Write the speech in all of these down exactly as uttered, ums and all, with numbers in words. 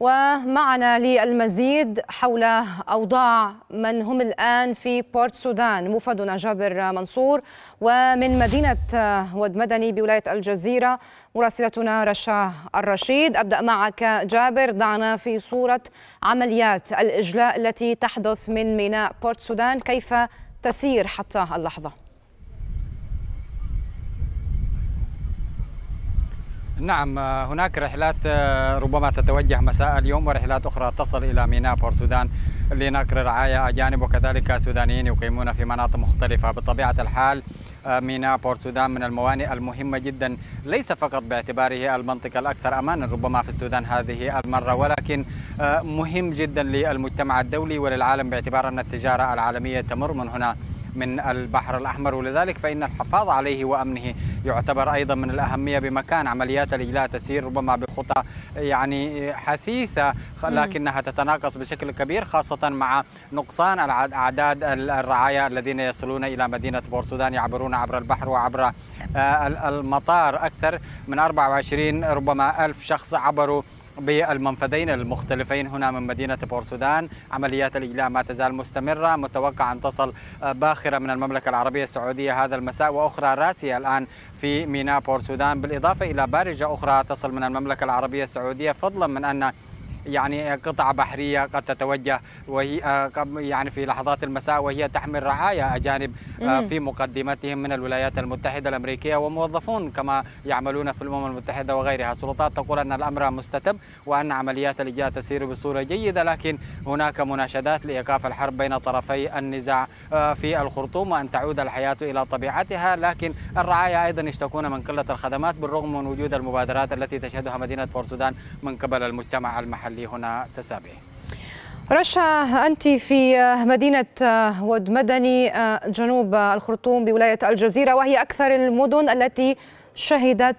ومعنا للمزيد حول أوضاع من هم الآن في بورتسودان مفدنا جابر منصور، ومن مدينة ود مدني بولاية الجزيرة مراسلتنا رشا الرشيد. أبدأ معك جابر، ضعنا في صورة عمليات الإجلاء التي تحدث من ميناء بورتسودان، كيف تسير حتى اللحظة؟ نعم، هناك رحلات ربما تتوجه مساء اليوم ورحلات أخرى تصل إلى ميناء بورتسودان لنقل رعايا أجانب وكذلك سودانيين يقيمون في مناطق مختلفة. بطبيعة الحال ميناء بورتسودان من الموانئ المهمة جدا، ليس فقط باعتباره المنطقة الأكثر أمانا ربما في السودان هذه المرة، ولكن مهم جدا للمجتمع الدولي وللعالم باعتبار أن التجارة العالمية تمر من هنا من البحر الأحمر، ولذلك فإن الحفاظ عليه وأمنه يعتبر أيضا من الأهمية. بمكان عمليات الإجلاء تسير ربما بخطى يعني حثيثة لكنها تتناقص بشكل كبير، خاصة مع نقصان أعداد الرعايا الذين يصلون إلى مدينة بورتسودان، يعبرون عبر البحر وعبر المطار. أكثر من أربعة وعشرين ربما ألف شخص عبروا بالمنفذين المختلفين هنا من مدينة بورتسودان. عمليات الإجلاء ما تزال مستمرة، متوقع أن تصل باخرة من المملكة العربية السعودية هذا المساء، وأخرى راسية الآن في ميناء بورتسودان، بالإضافة إلى بارجة أخرى تصل من المملكة العربية السعودية، فضلا من أن يعني قطع بحرية قد تتوجه وهي يعني في لحظات المساء وهي تحمل رعايا أجانب في مقدمتهم من الولايات المتحدة الأمريكية وموظفون كما يعملون في الأمم المتحدة وغيرها. السلطات تقول أن الأمر مستتب وأن عمليات الإجلاء تسير بصورة جيدة، لكن هناك مناشدات لإيقاف الحرب بين طرفي النزاع في الخرطوم وأن تعود الحياة إلى طبيعتها. لكن الرعايا أيضا يشتكون من قلة الخدمات بالرغم من وجود المبادرات التي تشهدها مدينة بورتسودان من قبل المجتمع المحلي. هنا تسابع. رشا، أنت في مدينة ود مدني جنوب الخرطوم بولاية الجزيرة، وهي أكثر المدن التي شهدت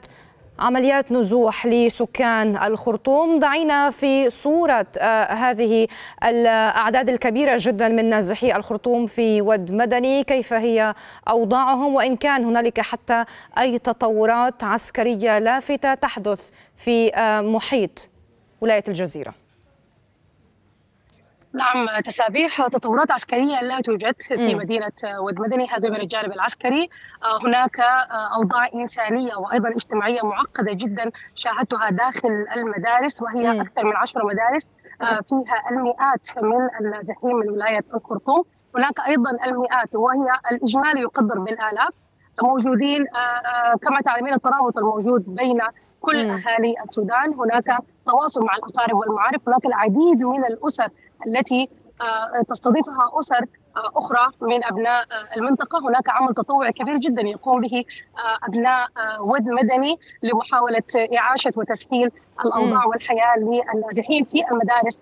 عمليات نزوح لسكان الخرطوم. ضعينا في صورة هذه الأعداد الكبيرة جدا من نازحي الخرطوم في ود مدني، كيف هي أوضاعهم، وإن كان هنالك حتى أي تطورات عسكرية لافتة تحدث في محيط ولاية الجزيرة؟ نعم، تسابيح تطورات عسكرية لا توجد في م. مدينة ود مدني، هذا من الجانب العسكري. هناك أوضاع إنسانية وأيضا اجتماعية معقدة جدا شاهدتها داخل المدارس، وهي م. أكثر من عشر مدارس فيها المئات من النازحين من ولاية الخرطوم. هناك أيضا المئات، وهي الإجمالي يقدر بالآلاف موجودين. كما تعلمين الترابط الموجود بين كل مم. أهالي السودان، هناك تواصل مع الأقارب والمعارف، هناك العديد من الأسر التي تستضيفها أسر أخرى من أبناء المنطقة. هناك عمل تطوعي كبير جدا يقوم به أبناء ود مدني لمحاولة إعاشة وتسهيل الأوضاع مم. والحياة للنازحين في المدارس.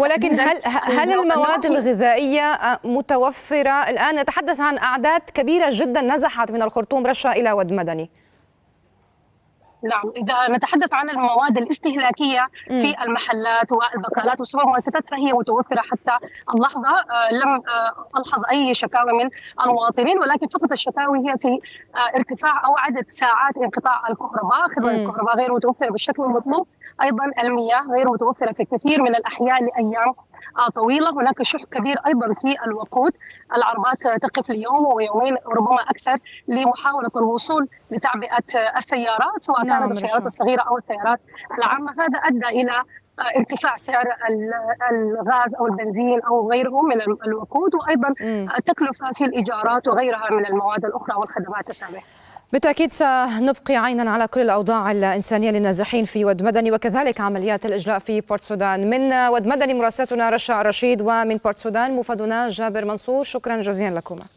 ولكن هل هل المواد الغذائية متوفرة الآن؟ نتحدث عن أعداد كبيرة جدا نزحت من الخرطوم رشا إلى ود مدني. نعم، إذا نتحدث عن المواد الاستهلاكية في المحلات والبقالات والسوبر ماركتات فهي متوفرة حتى اللحظة. لم ألحظ أي شكاوى من المواطنين، ولكن فقط الشكاوى هي في ارتفاع أو عدد ساعات انقطاع الكهرباء. خدمة الكهرباء غير متوفرة بالشكل المطلوب، أيضا المياه غير متوفرة في كثير من الأحياء لأيام طويلة. هناك شح كبير أيضا في الوقود، العربات تقف ليوم ويومين ربما أكثر لمحاولة الوصول لتعبئة السيارات، سواء كانت السيارات الصغيرة أو السيارات العامة. هذا أدى إلى ارتفاع سعر الغاز أو البنزين أو غيره من الوقود، وأيضا التكلفة في الإيجارات وغيرها من المواد الأخرى والخدمات السابقة. بالتأكيد سنبقي عينا على كل الأوضاع الإنسانية للنازحين في ود مدني وكذلك عمليات الإجلاء في بورتسودان. من ود مدني مراسلتنا رشا الرشيد، ومن بورتسودان مفدنا جابر منصور، شكرا جزيلا لكما.